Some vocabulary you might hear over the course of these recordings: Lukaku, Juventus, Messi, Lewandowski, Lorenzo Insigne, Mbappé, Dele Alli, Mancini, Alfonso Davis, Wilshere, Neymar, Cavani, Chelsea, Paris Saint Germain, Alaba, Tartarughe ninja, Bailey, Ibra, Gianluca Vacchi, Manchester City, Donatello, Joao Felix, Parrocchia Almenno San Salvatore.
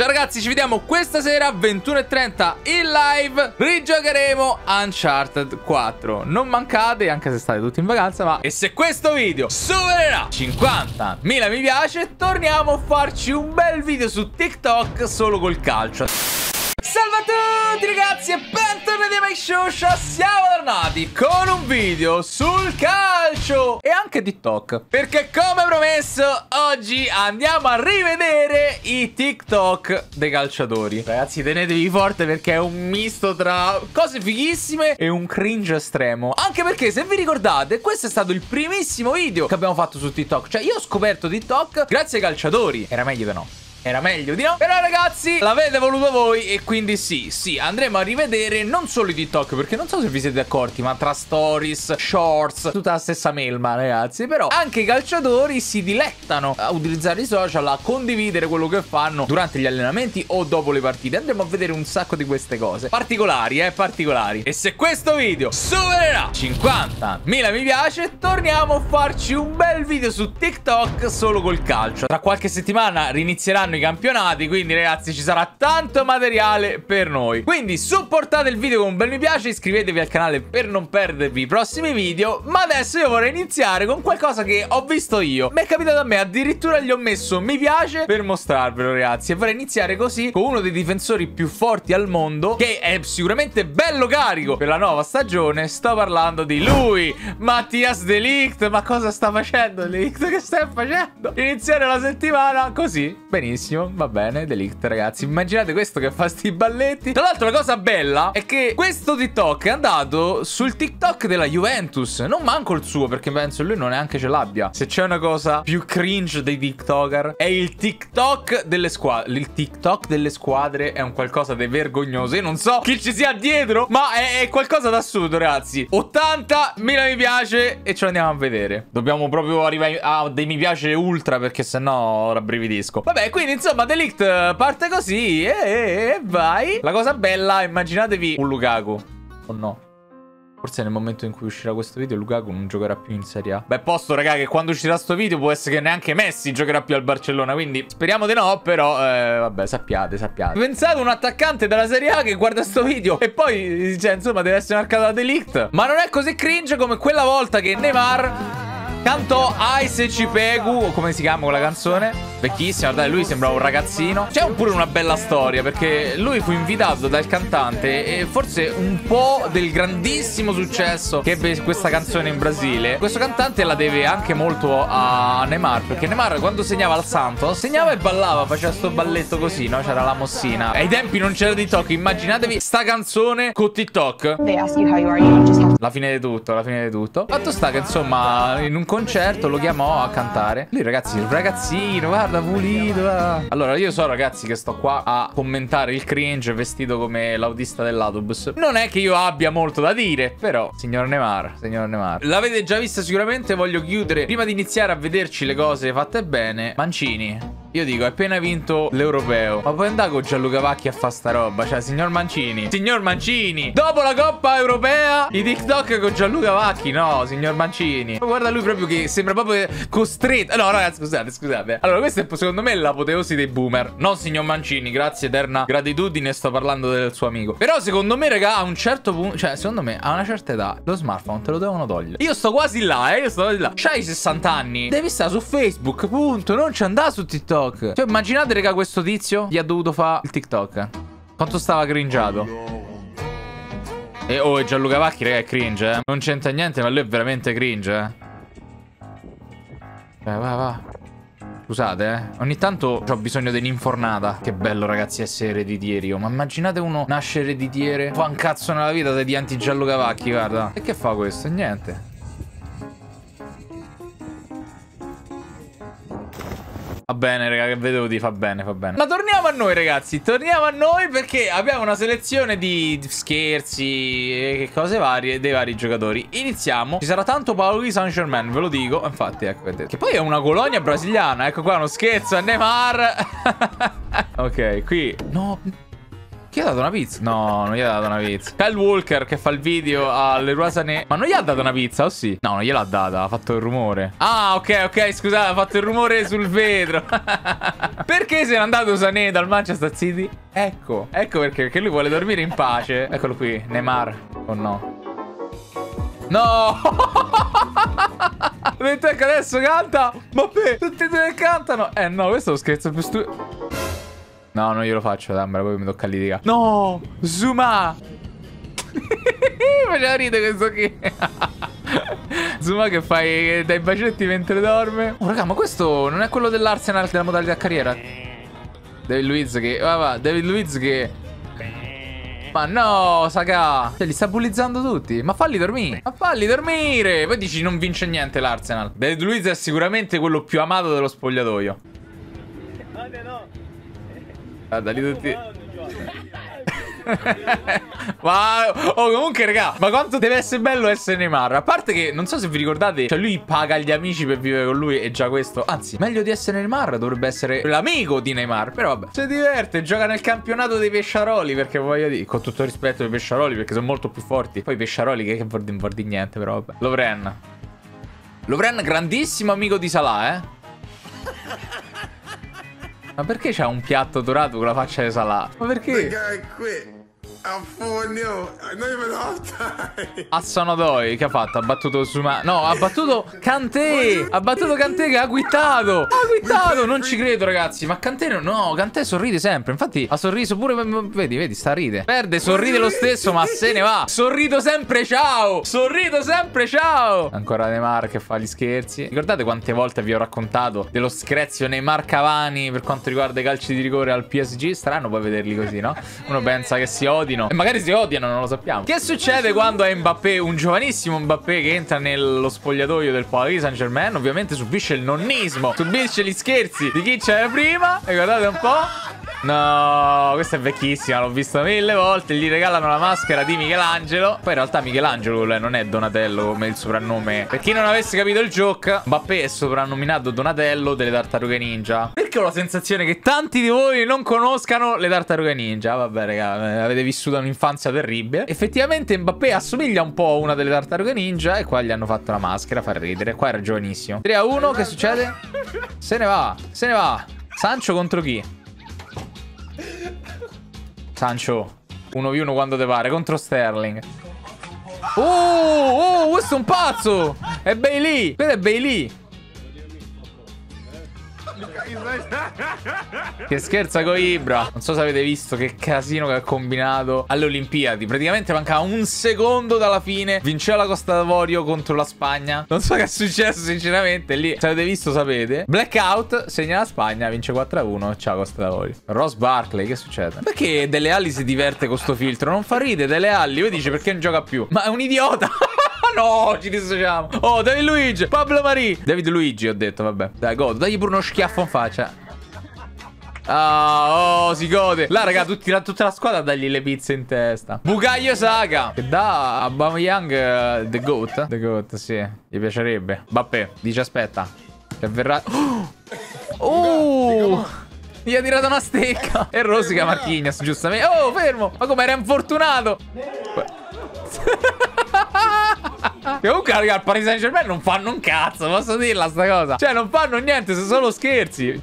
Ciao ragazzi, ci vediamo questa sera 21:30 in live. Rigiocheremo Uncharted 4. Non mancate, anche se state tutti in vacanza, ma... E se questo video supererà 50.000 mi piace, torniamo a farci un bel video su TikTok solo col calcio. Salve a tutti ragazzi e bentornati a MikeShowSha. Siamo tornati con un video sul calcio e anche TikTok, perché come promesso oggi andiamo a rivedere i TikTok dei calciatori. Ragazzi, tenetevi forte perché è un misto tra cose fighissime e un cringe estremo. Anche perché, se vi ricordate, questo è stato il primissimo video che abbiamo fatto su TikTok. Cioè io ho scoperto TikTok grazie ai calciatori. Era meglio che no. Era meglio di no. Però ragazzi, l'avete voluto voi e quindi sì, andremo a rivedere non solo i TikTok, perché non so se vi siete accorti, ma tra stories, shorts, tutta la stessa melma ragazzi. Però anche i calciatori si dilettano a utilizzare i social, a condividere quello che fanno durante gli allenamenti o dopo le partite. Andremo a vedere un sacco di queste cose particolari, particolari. E se questo video supererà 50.000 mi piace, torniamo a farci un bel video su TikTok solo col calcio. Tra qualche settimana rinizieranno i campionati, quindi ragazzi ci sarà tanto materiale per noi. Quindi supportate il video con un bel mi piace, iscrivetevi al canale per non perdervi i prossimi video. Ma adesso io vorrei iniziare con qualcosa che ho visto io. Mi è capitato a me, addirittura gli ho messo mi piace per mostrarvelo ragazzi. E vorrei iniziare così con uno dei difensori più forti al mondo, che è sicuramente bello carico per la nuova stagione. Sto parlando di lui, Matthijs de Ligt. Ma cosa sta facendo De Ligt? Che stai facendo? Iniziare la settimana così, benissimo. Va bene, De Ligt ragazzi, immaginate questo che fa sti balletti. Tra l'altro la cosa bella è che questo TikTok è andato sul TikTok della Juventus, non manco il suo, perché penso lui non neanche ce l'abbia. Se c'è una cosa più cringe dei TikToker è il TikTok delle squadre. Il TikTok delle squadre è un qualcosa di vergognoso. Io non so chi ci sia dietro, ma è qualcosa d'assurdo ragazzi. 80.000 mi piace e ce lo andiamo a vedere. Dobbiamo proprio arrivare a dei mi piace ultra, perché sennò rabbrividisco. Vabbè, quindi insomma De Ligt parte così e vai. La cosa bella, immaginatevi un Lukaku. O no? Forse nel momento in cui uscirà questo video Lukaku non giocherà più in Serie A. Beh, posto raga che quando uscirà sto video può essere che neanche Messi giocherà più al Barcellona, quindi speriamo di no. Però vabbè, sappiate. Pensate un attaccante della Serie A che guarda sto video e poi, cioè insomma, deve essere marcato da De Ligt. Ma non è così cringe come quella volta che Neymar cantò Ai se ci pegu, o come si chiama quella canzone? Vecchissima, guardate, lui sembrava un ragazzino. C'è pure una bella storia, perché lui fu invitato dal cantante e forse un po' del grandissimo successo che ebbe questa canzone in Brasile. Questo cantante la deve anche molto a Neymar, perché Neymar quando segnava al Santos segnava e ballava, faceva sto balletto così, no? C'era la mossina. Ai tempi non c'era TikTok, immaginatevi sta canzone con TikTok. La fine di tutto, la fine di tutto. Fatto sta che insomma in un concerto lo chiamò a cantare. Lui ragazzi, il ragazzino, guarda, pulito. Allora io so ragazzi che sto qua a commentare il cringe vestito come l'autista dell'autobus. Non è che io abbia molto da dire, però signor Neymar, l'avete già vista sicuramente. Voglio chiudere, prima di iniziare a vederci le cose fatte bene, Mancini. Io dico, hai appena vinto l'europeo, ma puoi andare con Gianluca Vacchi a fare sta roba? Cioè, signor Mancini, dopo la Coppa Europea, i TikTok con Gianluca Vacchi, no, signor Mancini. Ma guarda lui proprio che sembra proprio costretto. No, ragazzi, scusate. Allora, questa è secondo me l'apoteosi dei boomer. No, signor Mancini, grazie, eterna gratitudine, sto parlando del suo amico. Però secondo me, raga, a un certo punto, cioè, secondo me, a una certa età, lo smartphone te lo devono togliere. Io sto quasi là, C'hai 60 anni, devi stare su Facebook, punto, non ci andare su TikTok. Cioè immaginate raga, questo tizio gli ha dovuto fare il TikTok, quanto stava cringiato. E oh, Gianluca Vacchi raga è cringe, eh. Non c'entra niente, ma lui è veramente cringe, va. Scusate, ogni tanto ho bisogno di un'infornata. Che bello ragazzi essere ereditieri. Ma immaginate uno nasce ereditiere, fa un cazzo nella vita, dai, di anti Gianluca Vacchi, guarda. E che fa questo? Niente. Va bene raga, che vedevo di fa bene. Ma torniamo a noi ragazzi, perché abbiamo una selezione di scherzi e cose varie dei vari giocatori. Iniziamo, ci sarà tanto Paris Saint Germain, ve lo dico, infatti ecco, vedete. Che poi è una colonia brasiliana, ecco qua uno scherzo a Neymar. Ok, qui, no... Chi ha dato una pizza? No, non gli ha dato una pizza. Kyle Walker che fa il video alle Sané. Ma non gli ha dato una pizza, o sì? No, non gliel'ha data, ha fatto il rumore. Ah, ok, ok, scusate, ha fatto il rumore sul vetro. Perché se n'è andato Sané dal Manchester City? Ecco, ecco perché lui vuole dormire in pace. Eccolo qui, Neymar. Oh no. No! Mentre che adesso canta. Vabbè, tutti e due cantano. Eh no, questo è lo scherzo più stupido. No, non glielo faccio, dammela, poi mi tocca litigare. No! Zuma! Faceva ridere questo qui. Zuma che fai dai bacetti mentre dorme. Oh raga, ma questo non è quello dell'Arsenal della modalità carriera? David Luiz che... va, David Luiz che... Ma no, Saga! Cioè, li sta bullizzando tutti. Ma falli dormire. Ma falli dormire. Poi dici non vince niente l'Arsenal. David Luiz è sicuramente quello più amato dello spogliatoio. Guarda lì tutti. Ma oh, comunque raga, ma quanto deve essere bello essere Neymar. A parte che non so se vi ricordate, cioè lui paga gli amici per vivere con lui. E già questo, anzi, meglio di essere Neymar, dovrebbe essere l'amico di Neymar. Però vabbè, si diverte, gioca nel campionato dei pesciaroli. Perché voglio dire, con tutto il rispetto dei pesciaroli, perché sono molto più forti. Poi i pesciaroli che vuol dire niente, però vabbè. Lovren, Lovren grandissimo amico di Salah, eh. Ma perché c'ha un piatto dorato con la faccia di Salah? Ma perché? Assanodoi, che ha fatto? Ha battuto Zuma. No, ha battuto Kanté. Ha battuto Kanté che ha guittato. Ha guittato. Non ci credo, ragazzi. Ma Kanté no, Kanté sorride sempre. Infatti ha sorriso pure. Vedi, vedi, sta ride. Perde, sorride lo stesso, ma se ne va. Sorrido sempre, ciao. Sorrido sempre, ciao. Ancora Neymar che fa gli scherzi. Ricordate quante volte vi ho raccontato dello screzio Neymar Cavani per quanto riguarda i calci di rigore al PSG? Strano poi vederli così, no? Uno pensa che si odi. E magari si odiano, non lo sappiamo. Che succede quando è Mbappé, un giovanissimo Mbappé che entra nello spogliatoio del Paris Saint Germain? Ovviamente subisce il nonnismo, subisce gli scherzi di chi c'era prima. E guardate un po'. No, questa è vecchissima, l'ho vista mille volte. Gli regalano la maschera di Michelangelo. Poi in realtà Michelangelo non è Donatello come il soprannome. Per chi non avesse capito il joke, Mbappé è soprannominato Donatello delle Tartarughe ninja. Perché ho la sensazione che tanti di voi non conoscano le Tartarughe ninja. Vabbè raga, avete visto da un'infanzia terribile. Effettivamente Mbappé assomiglia un po' a una delle Tartarughe ninja. E qua gli hanno fatto la maschera, fa ridere. Qua era giovanissimo. 3-1, che succede? Se ne va, se ne va. Sancho contro chi? Sancho 1v1 quando te pare, contro Sterling. Oh, questo è un pazzo. È Bailey, questo è Bailey che scherza con Ibra. Non so se avete visto che casino che ha combinato alle Olimpiadi. Praticamente mancava un secondo dalla fine. Vinceva la Costa d'Avorio contro la Spagna. Non so che è successo sinceramente lì. Se avete visto sapete. Blackout, segna la Spagna, vince 4-1. Ciao Costa d'Avorio. Ross Barkley, che succede? Perché Dele Alli si diverte con sto filtro? Non fa ridere Dele Alli. Voi dice perché non gioca più? Ma è un idiota. No, ci dissociamo. Oh, David Luiz, Pablo Marì. David Luiz, ho detto, vabbè. Dai, godo, dagli pure uno schiaffo in faccia. Ah, oh, si gode. Là, raga, tutta la squadra dagli le pizze in testa. Bucaglio Saga, che dà a Bamiyang the Goat. The Goat, sì. Gli piacerebbe. Mbappé, dice aspetta. Che verrà... Oh! Gli ha tirato una stecca. E rosica Marquinhos, giustamente. Oh, fermo. Ma come era infortunato. Comunque raga, al Paris Saint Germain non fanno un cazzo, posso dirla sta cosa. Cioè non fanno niente, sono solo scherzi.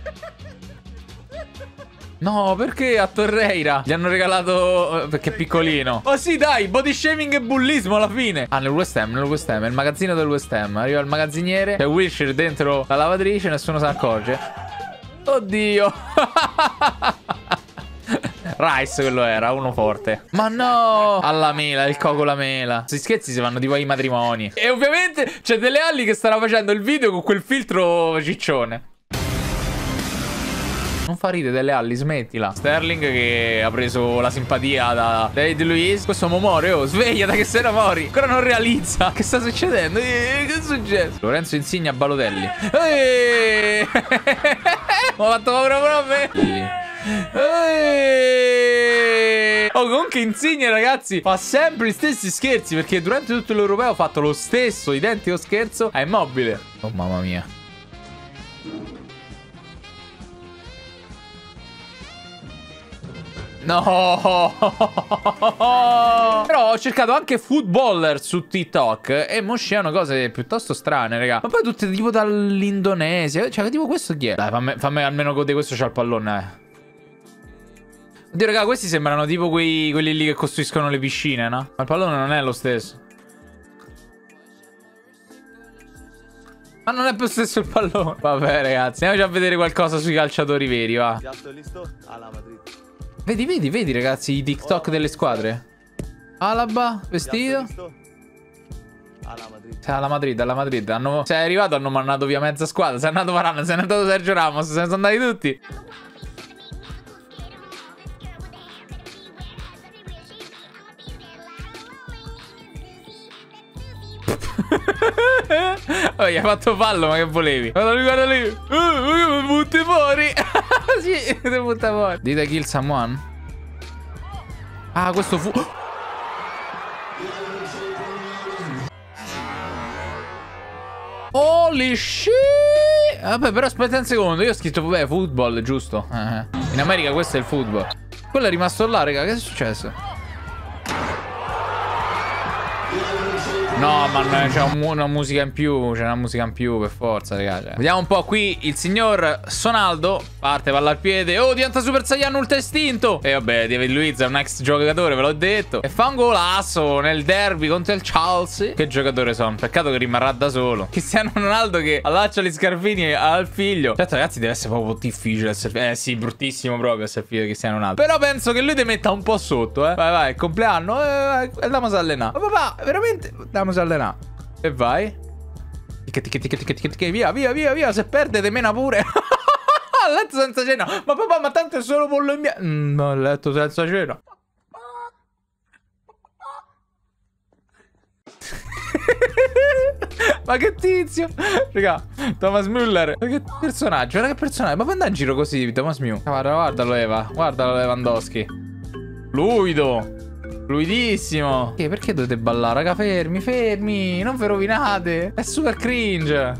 No, perché a Torreira gli hanno regalato... Perché è piccolino. Oh sì dai, body shaming e bullismo alla fine. Ah, nel West Ham, è il magazzino del West Ham. Arriva il magazziniere, c'è Wilshere dentro la lavatrice, nessuno se ne accorge. Oddio. Rice quello era, uno forte. Ma no! Alla mela, il coco alla mela. Questi scherzi si vanno tipo ai matrimoni. E ovviamente c'è Dele Alli che stava facendo il video con quel filtro ciccione. Non fa ridere Dele Alli, smettila. Sterling che ha preso la simpatia da David Luiz. Questo uomo muore, oh, svegliata che se ne mori. Ancora non realizza. Che sta succedendo? Che è successo? Lorenzo Insigne a Balotelli. M'ha fatto paura proprio a me. Oh, comunque Insigne ragazzi fa sempre gli stessi scherzi, perché durante tutto l'Europeo ha fatto lo stesso identico scherzo a Immobile. Oh mamma mia. No. Però ho cercato anche footballer su TikTok e mo sciano cose piuttosto strane, raga. Ma poi tutte tipo dall'Indonesia. Cioè tipo questo chi è? Dai, fammi almeno godere, questo c'ha il pallone. Oddio raga, questi sembrano tipo quelli lì che costruiscono le piscine, no? Ma il pallone non è lo stesso. Ma non è per stesso il pallone. Vabbè ragazzi, andiamoci a vedere qualcosa sui calciatori veri, va. Vedi, vedi ragazzi i TikTok delle squadre. Alaba, vestito. Alla Madrid, alla Madrid. Se è arrivato hanno mandato via mezza squadra. Se è andato Varane, se è andato Sergio Ramos, se ne sono andati tutti. Oh, gli hai fatto fallo, ma che volevi? Guarda lì, mi butti fuori. Sì, ti butta fuori. Did I kill someone? Ah, questo fu... Holy shit! Vabbè, però aspetta un secondo. Io ho scritto, vabbè, football, giusto? In America questo è il football. Quello è rimasto là, raga. Che è successo? No, ma c'è una musica in più. C'è una musica in più per forza, ragazzi. Vediamo un po' qui il signor Sonaldo. Parte, palla al piede. Oh, diventa Super Saiyan Ultra Istinto. E vabbè, David Luiz è un ex giocatore, ve l'ho detto. E fa un golasso nel derby contro il Chelsea. Che giocatore sono. Peccato che rimarrà da solo. Cristiano Ronaldo che allaccia gli scarpini al figlio. Certo, ragazzi, deve essere proprio difficile essere... sì, bruttissimo proprio essere figlio di Cristiano Ronaldo. Però penso che lui ti metta un po' sotto, eh. Vai, vai, compleanno. Andiamo a allenare. Ma papà, veramente... Andiamo a allenare. E vai. Via, via, via, via. Se perde te mena pure. Ho letto senza cena. Ma papà, ma tanto è solo pollo in bianco. No, ho letto senza cena. Ma che tizio. Raga, Thomas Müller. Ma che personaggio, raga, che personaggio. Ma puoi andare in giro così, Thomas Müller. Guarda, guardalo Lewandowski. Fluido. Fluidissimo. Perché dovete ballare, raga? Fermi, fermi. Non vi rovinate. È super cringe.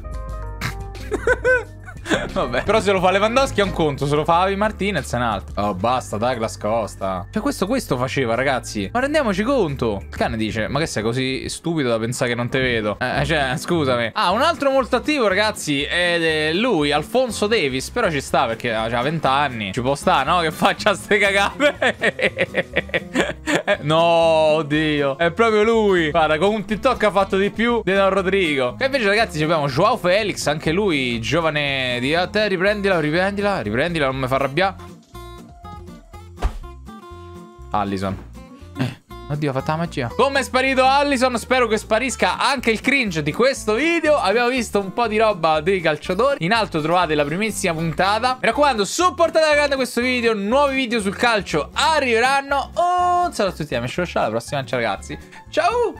Vabbè. Però se lo fa Lewandowski è un conto. Se lo fa Javi Martinez è un altro. Oh, basta, Douglas Costa. Cioè questo faceva, ragazzi. Ma rendiamoci conto. Il cane dice, ma che sei così stupido da pensare che non te vedo? Cioè, scusami. Ah, un altro molto attivo, ragazzi, è lui, Alfonso Davis. Però ci sta, perché ha 20 anni. Ci può stare, no? Che faccia ste cagate. No, oddio. È proprio lui. Guarda, con un TikTok ha fatto di più di Don Rodrigo. E invece, ragazzi, abbiamo Joao Felix. Anche lui, giovane di... A te, riprendila, riprendila, riprendila. Non mi fa arrabbiare. Allison. Oddio, ha fatto la magia. Come è sparito Allison? Spero che sparisca anche il cringe di questo video. Abbiamo visto un po' di roba dei calciatori. In alto trovate la primissima puntata. Mi raccomando, supportate la grande questo video. Nuovi video sul calcio arriveranno. Un saluto a tutti, MikeShowSha. Alla prossima, ciao ragazzi. Ciao.